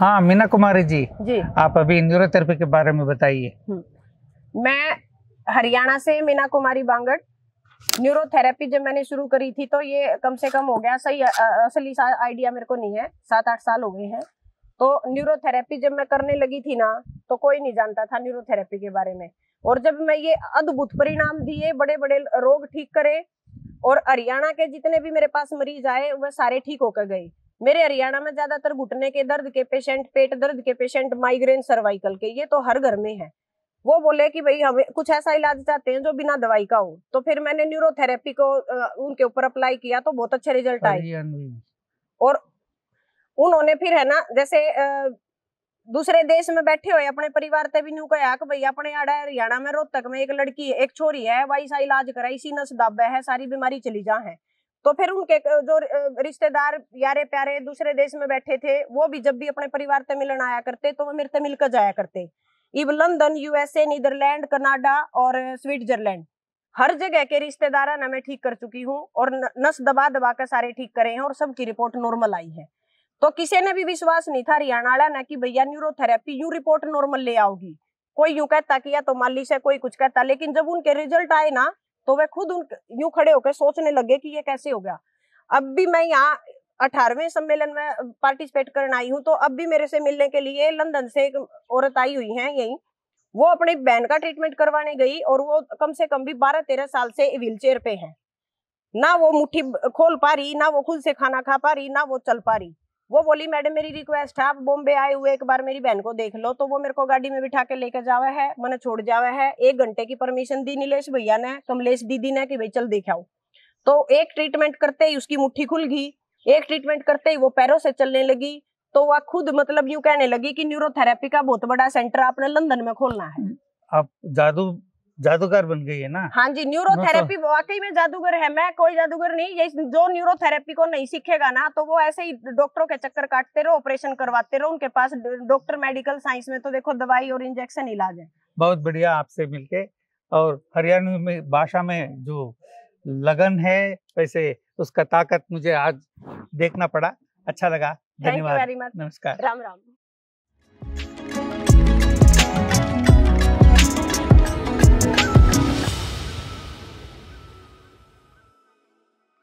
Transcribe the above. हाँ मीना कुमारी जी, आप अभी न्यूरोथेरेपी के बारे में बताइए। मैं हरियाणा से मीना कुमारी बांगड़। न्यूरोथेरेपी जब मैंने शुरू करी थी तो ये कम से कम हो गया, सही असली आइडिया मेरे को नहीं है, 7-8 साल हो गए हैं। तो न्यूरोथेरेपी जब मैं करने लगी थी ना तो कोई नहीं जानता था न्यूरोथेरेपी के बारे में, और जब मैं ये अद्भुत परिणाम दिए, बड़े बड़े रोग ठीक करे, और हरियाणा के जितने भी मेरे पास मरीज आए वह सारे ठीक होकर गए। मेरे हरियाणा में ज्यादातर घुटने के दर्द के पेशेंट, पेट दर्द के पेशेंट, माइग्रेन, सर्वाइकल के, ये तो हर घर में है। वो बोले कि भाई हमें कुछ ऐसा इलाज चाहते हैं जो बिना दवाई का हो। तो फिर मैंने न्यूरोथेरेपी को उनके ऊपर अप्लाई किया तो बहुत अच्छे रिजल्ट आए। और उन्होंने फिर है ना, जैसे दूसरे देश में बैठे हुए अपने परिवार ते भी न्यू कहा कि भाई अपने हरियाणा में रोहतक में एक लड़की, एक छोरी है, वाई सा इलाज कराई, सीनस दाबा है, सारी बीमारी चली जा है। तो फिर उनके जो रिश्तेदार यारे प्यारे दूसरे देश में बैठे थे वो भी जब भी अपने परिवार से मिलन आया करते तो वो मेरे से मिलकर जाया करते। Even London, USA, Netherland, Canada और स्विट्जरलैंड, हर जगह के रिश्तेदार ना मैं ठीक कर चुकी हूँ, और नस दबा दबा कर सारे ठीक करे हैं और सबकी रिपोर्ट नॉर्मल आई है। तो किसी ने भी विश्वास नहीं था हरियाणा वाला ना कि भैया न्यूरोथेरेपी यूं रिपोर्ट नॉर्मल ले आओगी। कोई यूं कहता कि या तो माली से, कोई कुछ कहता, लेकिन जब उनके रिजल्ट आए ना तो वे खुद यूं खड़े होकर सोचने लगे कि ये कैसे हो गया। अब भी मैं यहाँ 18वें सम्मेलन में पार्टिसिपेट करने आई हूँ, तो अब भी मेरे से मिलने के लिए लंदन से एक औरत आई हुई है यही, वो अपने बहन का ट्रीटमेंट करवाने गई और वो कम से कम भी 12-13 साल से व्हील चेयर पे है, ना वो मुट्ठी खोल पा रही, ना वो खुद से खाना खा पा रही, ना वो चल पा रही। वो बोली मैडम मेरी रिक्वेस्ट है आप बॉम्बे आए हुए एक बार मेरी बहन को देख लो। तो वो मेरे को गाड़ी में बिठा के लेकर जावा है, मैंने छोड़ जावा है। 1 घंटे की परमिशन दी नीलेश भैया ने, कमलेश दीदी ने कि भाई चल देखाओ। तो एक ट्रीटमेंट करते ही उसकी मुट्ठी खुल गई, एक ट्रीटमेंट करते ही वो पैरों से चलने लगी। तो वह खुद मतलब यूं कहने लगी कि न्यूरोथेरेपी का बहुत बड़ा सेंटर आपने लंदन में खोलना है, आप जादूगर बन गई है ना। हाँ जी, न्यूरोथेरेपी वाकई में जादूगर है, मैं कोई जादूगर नहीं। ये जो न्यूरोथेरेपी को नहीं सीखेगा ना तो वो ऐसे ही डॉक्टरों के चक्कर काटते रहो, ऑपरेशन करवाते रहो, उनके पास डॉक्टर मेडिकल साइंस में तो देखो दवाई और इंजेक्शन इलाज है। बहुत बढ़िया आपसे मिलके, और हरियाणवी में भाषा में जो लगन है वैसे उसका ताकत मुझे आज देखना पड़ा, अच्छा लगा। धन्यवाद, नमस्कार, राम राम।